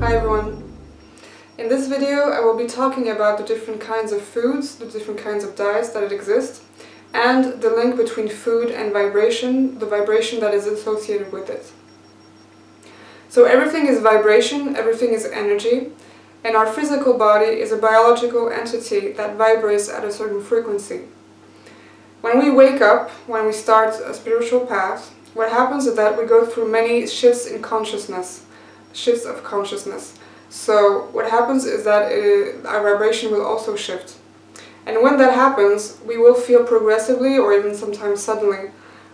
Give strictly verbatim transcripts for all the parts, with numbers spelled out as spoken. Hi everyone! In this video I will be talking about the different kinds of foods, the different kinds of diets that exist, and the link between food and vibration, the vibration that is associated with it. So everything is vibration, everything is energy, and our physical body is a biological entity that vibrates at a certain frequency. When we wake up, when we start a spiritual path, what happens is that we go through many shifts in consciousness, shifts of consciousness. So what happens is that it, our vibration will also shift. And when that happens, we will feel progressively, or even sometimes suddenly,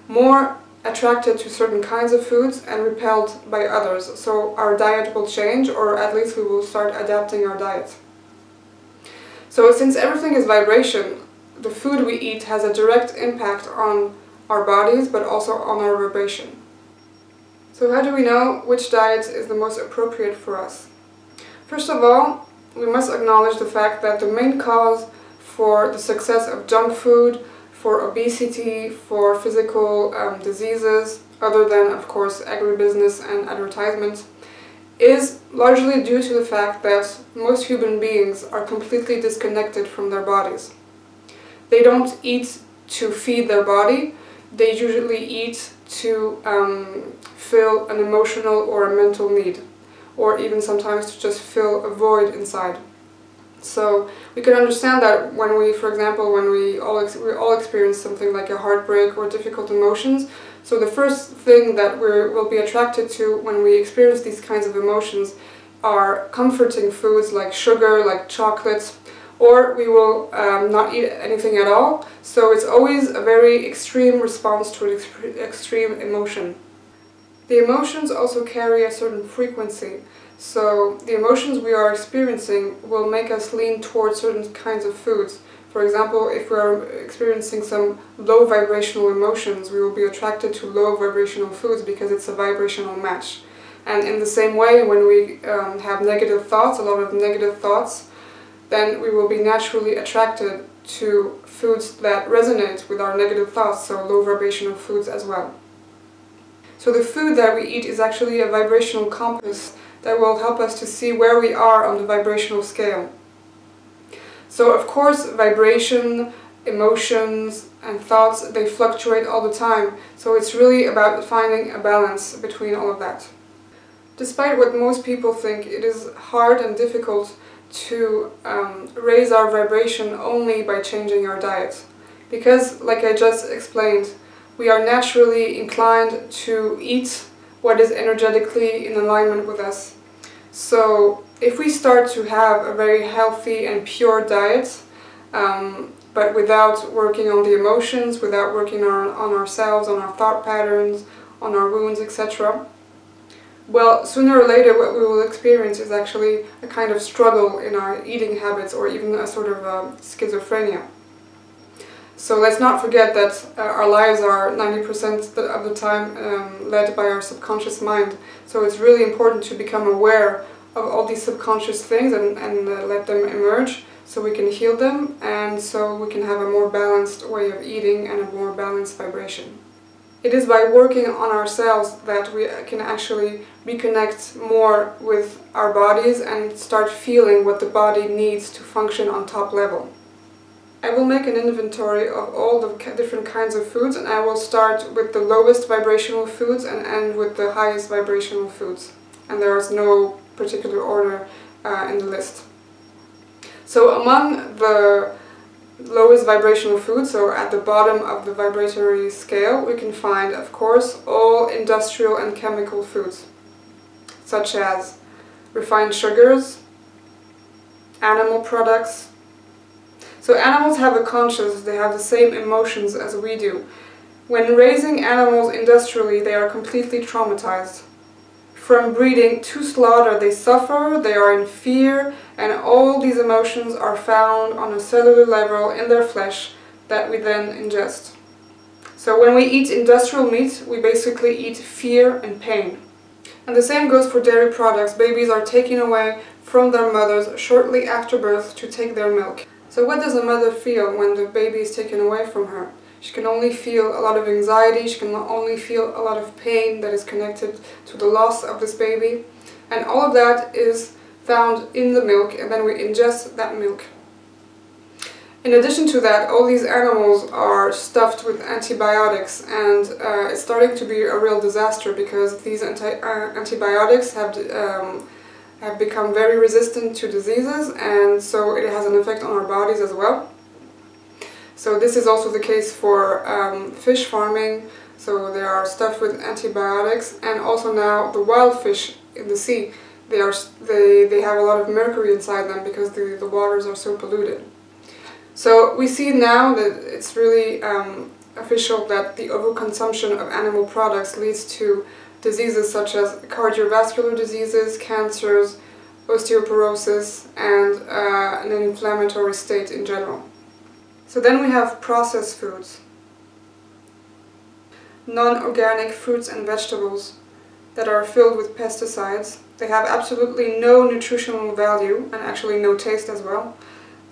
more attracted to certain kinds of foods and repelled by others. So our diet will change, or at least we will start adapting our diet. So since everything is vibration, the food we eat has a direct impact on our bodies, but also on our vibration. So how do we know which diet is the most appropriate for us? First of all, we must acknowledge the fact that the main cause for the success of junk food, for obesity, for physical um, diseases, other than, of course, agribusiness and advertisements, is largely due to the fact that most human beings are completely disconnected from their bodies. They don't eat to feed their body, they usually eat to um, fill an emotional or a mental need, or even sometimes to just fill a void inside. So we can understand that when we, for example, when we all, ex we all experience something like a heartbreak or difficult emotions, so the first thing that we will be attracted to when we experience these kinds of emotions are comforting foods like sugar, like chocolates, or we will um, not eat anything at all. So it's always a very extreme response to an ex extreme emotion. The emotions also carry a certain frequency. So the emotions we are experiencing will make us lean towards certain kinds of foods. For example, if we are experiencing some low vibrational emotions, we will be attracted to low vibrational foods because it's a vibrational match. And in the same way, when we um, have negative thoughts, a lot of negative thoughts, then we will be naturally attracted to foods that resonate with our negative thoughts, so low vibrational foods as well. So the food that we eat is actually a vibrational compass that will help us to see where we are on the vibrational scale. So of course, vibration, emotions and thoughts, they fluctuate all the time, so it's really about finding a balance between all of that. Despite what most people think, it is hard and difficult to um, raise our vibration only by changing our diet. Because, like I just explained, we are naturally inclined to eat what is energetically in alignment with us. So if we start to have a very healthy and pure diet, um, but without working on the emotions, without working on, on ourselves, on our thought patterns, on our wounds, et cetera, well, sooner or later what we will experience is actually a kind of struggle in our eating habits, or even a sort of uh, schizophrenia. So let's not forget that uh, our lives are ninety percent of the time um, led by our subconscious mind. So it's really important to become aware of all these subconscious things and, and uh, let them emerge so we can heal them, and so we can have a more balanced way of eating and a more balanced vibration. It is by working on ourselves that we can actually reconnect more with our bodies and start feeling what the body needs to function on top level. I will make an inventory of all the different kinds of foods, and I will start with the lowest vibrational foods and end with the highest vibrational foods. And there is no particular order uh, in the list. So among the lowest vibrational food, so at the bottom of the vibratory scale, we can find, of course, all industrial and chemical foods, such as refined sugars, animal products. So animals have a conscience, they have the same emotions as we do. When raising animals industrially, they are completely traumatized. From breeding to slaughter, they suffer, they are in fear, and all these emotions are found on a cellular level in their flesh that we then ingest. So when we eat industrial meat, we basically eat fear and pain. And the same goes for dairy products. Babies are taken away from their mothers shortly after birth to take their milk. So what does a mother feel when the baby is taken away from her? She can only feel a lot of anxiety, she can only feel a lot of pain that is connected to the loss of this baby. and all of that is found in the milk, and then we ingest that milk. In addition to that, all these animals are stuffed with antibiotics, and uh, it's starting to be a real disaster because these anti uh, antibiotics have, um, have become very resistant to diseases, and so it has an effect on our bodies as well. So this is also the case for um, fish farming, so they are stuffed with antibiotics, and also now the wild fish in the sea, they, are, they, they have a lot of mercury inside them because the, the waters are so polluted. So we see now that it's really um, official that the overconsumption of animal products leads to diseases such as cardiovascular diseases, cancers, osteoporosis, and uh, an inflammatory state in general. So then we have processed foods, non-organic fruits and vegetables that are filled with pesticides. They have absolutely no nutritional value and actually no taste as well.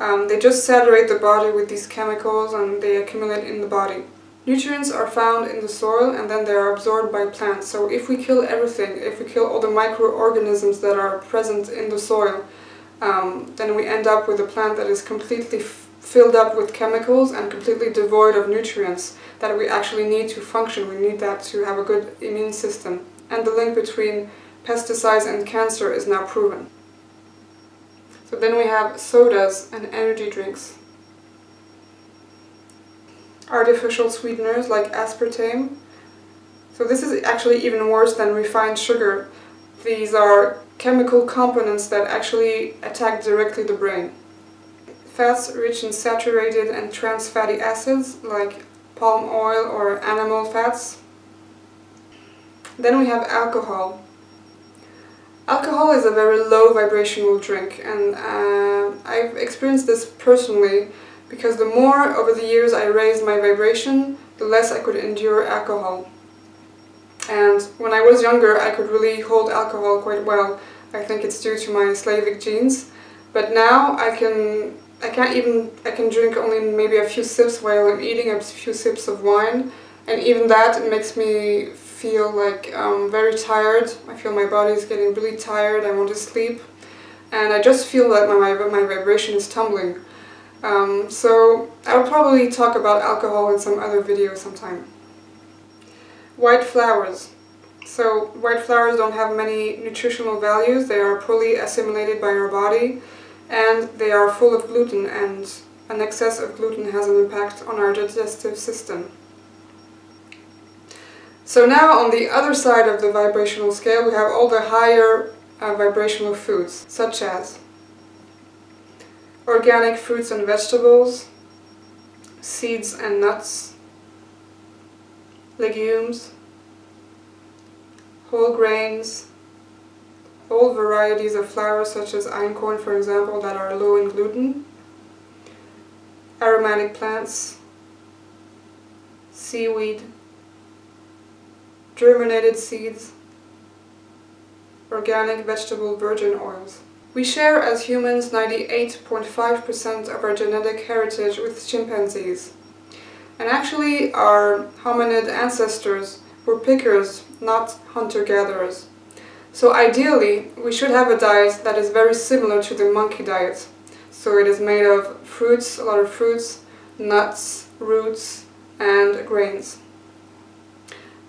Um, they just saturate the body with these chemicals and they accumulate in the body. Nutrients are found in the soil and then they are absorbed by plants. So if we kill everything, if we kill all the microorganisms that are present in the soil, um, then we end up with a plant that is completely f filled up with chemicals and completely devoid of nutrients that we actually need to function. We need that to have a good immune system. And the link between pesticides and cancer is now proven. So then we have sodas and energy drinks. Artificial sweeteners like aspartame. So this is actually even worse than refined sugar. These are chemical components that actually attack directly the brain. Fats rich in saturated and trans fatty acids like palm oil or animal fats. Then we have alcohol. Alcohol is a very low vibrational drink, and uh, I've experienced this personally because the more over the years I raised my vibration, the less I could endure alcohol. And when I was younger, I could really hold alcohol quite well. I think it's due to my Slavic genes. But now I can, I can't even, I can drink only maybe a few sips while I'm eating, a few sips of wine, and even that it makes me feel like I'm very tired. I feel my body is getting really tired, I want to sleep, and I just feel that my, my vibration is tumbling. Um, so I'll probably talk about alcohol in some other video sometime. White flours. So white flours don't have many nutritional values, they are poorly assimilated by our body, and they are full of gluten, and an excess of gluten has an impact on our digestive system. So now on the other side of the vibrational scale we have all the higher uh, vibrational foods, such as organic fruits and vegetables, seeds and nuts, legumes, whole grains, whole varieties of flours such as einkorn, for example, that are low in gluten, aromatic plants, seaweed, germinated seeds, organic vegetable virgin oils. We share as humans ninety-eight point five percent of our genetic heritage with chimpanzees. And actually our hominid ancestors were pickers, not hunter-gatherers. So ideally we should have a diet that is very similar to the monkey diet. So it is made of fruits, a lot of fruits, nuts, roots, and grains.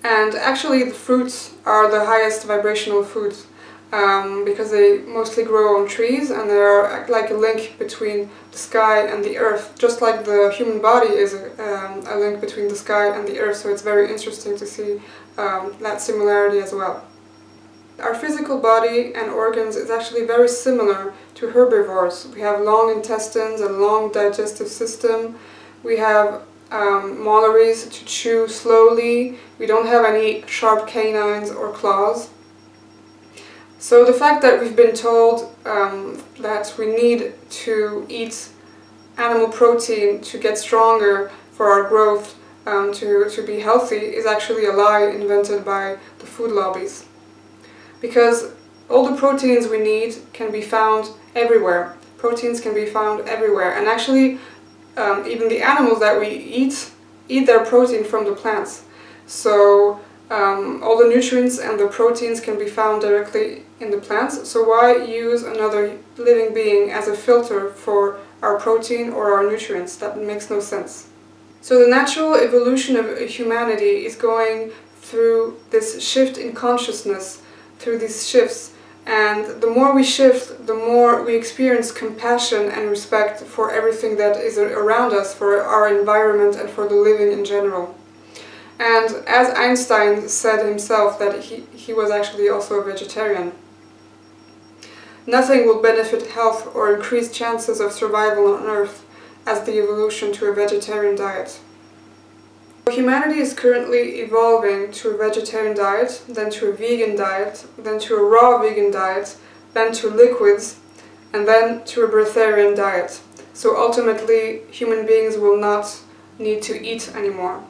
And actually the fruits are the highest vibrational foods um, because they mostly grow on trees and they are like a link between the sky and the earth, just like the human body is a, um, a link between the sky and the earth, so it's very interesting to see um, that similarity as well. Our physical body and organs is actually very similar to herbivores. We have long intestines, a long digestive system, we have Um, molaries to chew slowly, we don't have any sharp canines or claws. So the fact that we've been told um, that we need to eat animal protein to get stronger for our growth, um, to, to be healthy, is actually a lie invented by the food lobbies. Because all the proteins we need can be found everywhere. Proteins can be found everywhere, and actually Um, even the animals that we eat, eat their protein from the plants. So Um, all the nutrients and the proteins can be found directly in the plants, so why use another living being as a filter for our protein or our nutrients? That makes no sense. So the natural evolution of humanity is going through this shift in consciousness, through these shifts, and the more we shift, the more we experience compassion and respect for everything that is around us, for our environment and for the living in general. And as Einstein said himself, that he, he was actually also a vegetarian. Nothing will benefit health or increase chances of survival on Earth as the evolution to a vegetarian diet. Humanity is currently evolving to a vegetarian diet, then to a vegan diet, then to a raw vegan diet, then to liquids, and then to a breatharian diet. So ultimately, human beings will not need to eat anymore.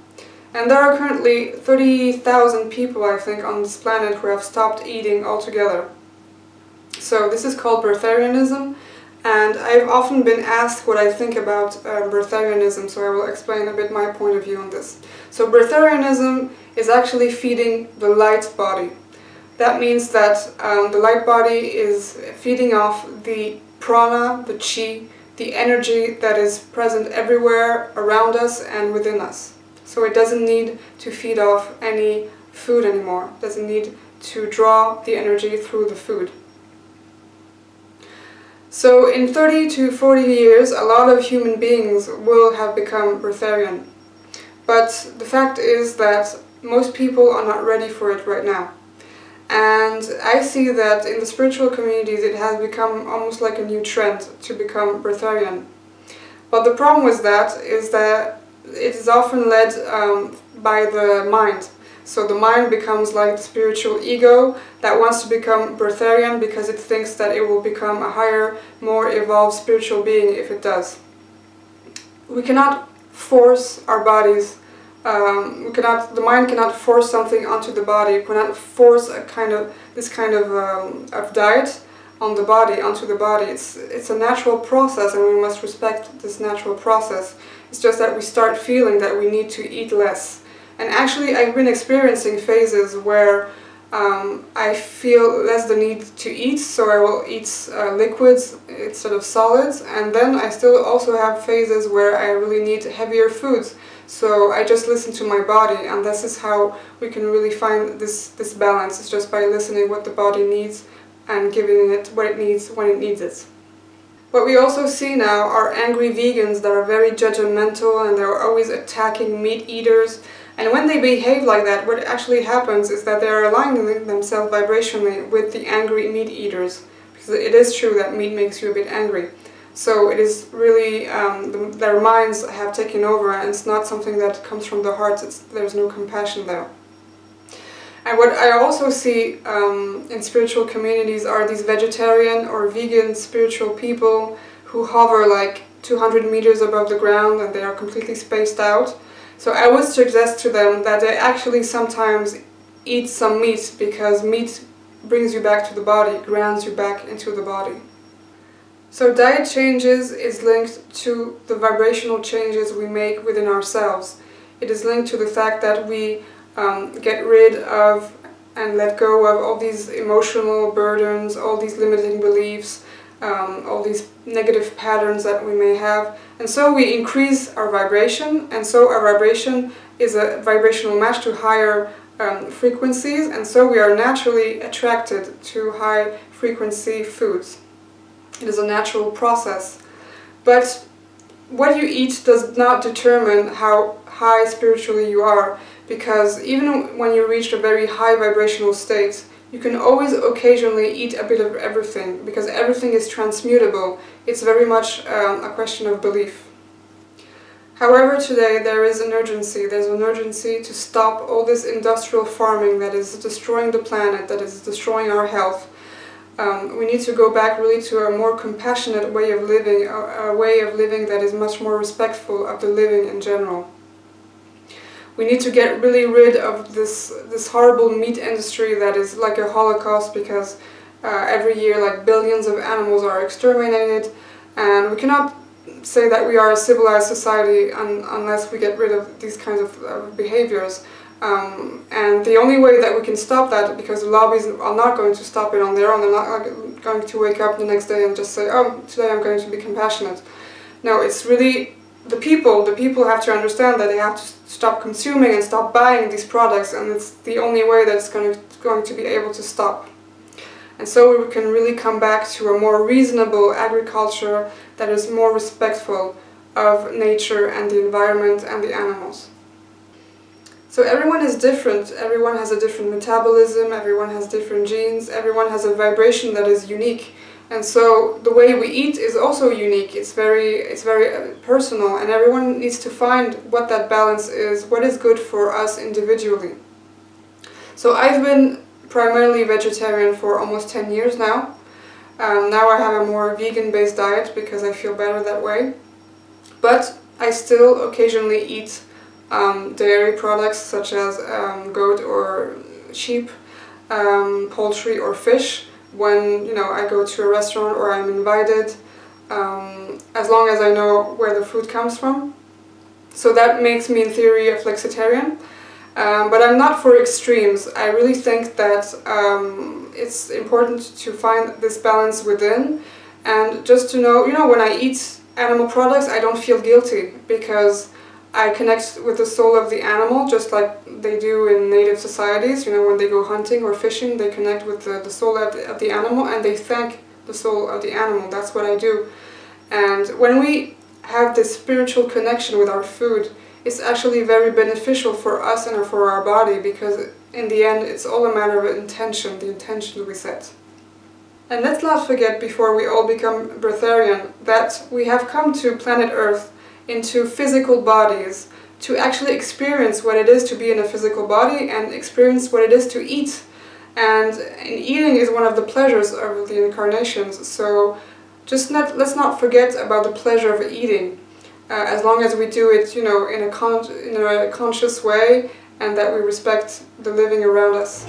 And there are currently thirty thousand people, I think, on this planet who have stopped eating altogether. So this is called breatharianism, and I've often been asked what I think about uh, breatharianism, so I will explain a bit my point of view on this. So breatharianism is actually feeding the light body. That means that um, the light body is feeding off the prana, the chi, the energy that is present everywhere around us and within us. So it doesn't need to feed off any food anymore. It doesn't need to draw the energy through the food. So in thirty to forty years, a lot of human beings will have become breatharian. But the fact is that most people are not ready for it right now. And I see that in the spiritual communities, it has become almost like a new trend to become breatharian. But the problem with that is that it is often led um, by the mind. So the mind becomes like the spiritual ego that wants to become breatharian because it thinks that it will become a higher, more evolved spiritual being if it does. We cannot force our bodies, um, we cannot, the mind cannot force something onto the body, we cannot force a kind of, this kind of, um, of diet on the body, onto the body. It's, it's a natural process and we must respect this natural process. It's just that we start feeling that we need to eat less. And actually, I've been experiencing phases where um, I feel less the need to eat, so I will eat uh, liquids instead of solids. And then I still also have phases where I really need heavier foods, so I just listen to my body. And this is how we can really find this, this balance. It's just by listening what the body needs and giving it what it needs when it needs it. What we also see now are angry vegans that are very judgmental and they're always attacking meat eaters. And when they behave like that, what actually happens is that they are aligning themselves vibrationally with the angry meat eaters. Because it is true that meat makes you a bit angry. So it is really, um, the, their minds have taken over and it's not something that comes from the heart. It's, there's no compassion there. And what I also see um, in spiritual communities are these vegetarian or vegan spiritual people who hover like two hundred meters above the ground and they are completely spaced out. So I would suggest to them that they actually sometimes eat some meat, because meat brings you back to the body, grounds you back into the body. So diet changes is linked to the vibrational changes we make within ourselves. It is linked to the fact that we um, get rid of and let go of all these emotional burdens, all these limiting beliefs, Um, all these negative patterns that we may have, and so we increase our vibration, and so our vibration is a vibrational match to higher um, frequencies, and so we are naturally attracted to high frequency foods. It is a natural process. But what you eat does not determine how high spiritually you are, because even when you reach a very high vibrational state, you can always occasionally eat a bit of everything, because everything is transmutable. It's very much um, a question of belief. However, today there is an urgency. There's an urgency to stop all this industrial farming that is destroying the planet, that is destroying our health. Um, we need to go back really to a more compassionate way of living, a, a way of living that is much more respectful of the living in general. We need to get really rid of this, this horrible meat industry that is like a holocaust, because uh, every year like billions of animals are exterminated, and we cannot say that we are a civilized society un unless we get rid of these kinds of uh, behaviors. Um, and the only way that we can stop that, because the lobbies are not going to stop it on their own, they're not going to wake up the next day and just say, oh, today I'm going to be compassionate. No, it's really the people, the people have to understand that they have to stop consuming and stop buying these products, and it's the only way that's going to, going to be able to stop. And so we can really come back to a more reasonable agriculture that is more respectful of nature and the environment and the animals. So everyone is different, everyone has a different metabolism, everyone has different genes, everyone has a vibration that is unique. And so the way we eat is also unique, it's very, it's very personal, and everyone needs to find what that balance is, what is good for us individually. So I've been primarily vegetarian for almost ten years now. Um, now I have a more vegan-based diet because I feel better that way. But I still occasionally eat Um, dairy products such as um, goat or sheep, um, poultry or fish when, you know, I go to a restaurant or I'm invited, um, as long as I know where the food comes from. So that makes me in theory a flexitarian, um, but I'm not for extremes. I really think that um, it's important to find this balance within, and just to know, you know, when I eat animal products I don't feel guilty because I connect with the soul of the animal, just like they do in native societies. You know, when they go hunting or fishing, they connect with the, the soul of the, of the animal, and they thank the soul of the animal. That's what I do. And when we have this spiritual connection with our food, it's actually very beneficial for us and for our body, because in the end, it's all a matter of intention, the intention we set. And let's not forget, before we all become breatharian, that we have come to planet Earth into physical bodies to actually experience what it is to be in a physical body and experience what it is to eat. And, and eating is one of the pleasures of the incarnations, so just not, let's not forget about the pleasure of eating, uh, as long as we do it, you know, in a, con in a conscious way, and that we respect the living around us.